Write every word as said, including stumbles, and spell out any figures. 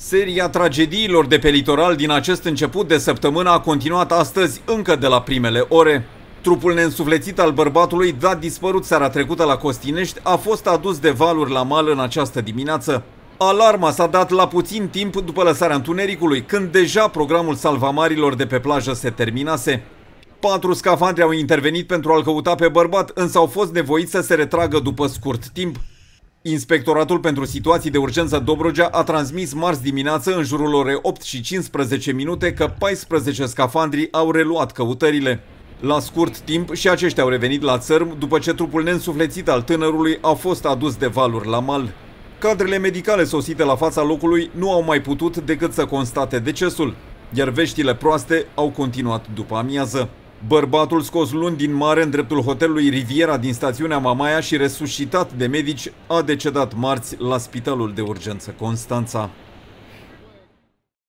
Seria tragediilor de pe litoral din acest început de săptămână a continuat astăzi încă de la primele ore. Trupul neînsuflețit al bărbatului dat dispărut seara trecută la Costinești a fost adus de valuri la mal în această dimineață. Alarma s-a dat la puțin timp după lăsarea întunericului, când deja programul salvamarilor de pe plajă se terminase. Patru scafandri au intervenit pentru a-l căuta pe bărbat, însă au fost nevoiți să se retragă după scurt timp. Inspectoratul pentru situații de urgență Dobrogea a transmis marți dimineață în jurul orei opt și cincisprezece minute că paisprezece scafandri au reluat căutările. La scurt timp și aceștia au revenit la țărm după ce trupul neînsuflețit al tânărului a fost adus de valuri la mal. Cadrele medicale sosite la fața locului nu au mai putut decât să constate decesul, iar veștile proaste au continuat după amiază. Bărbatul scos luni din mare în dreptul hotelului Riviera din stațiunea Mamaia și resuscitat de medici a decedat marți la Spitalul de Urgență Constanța.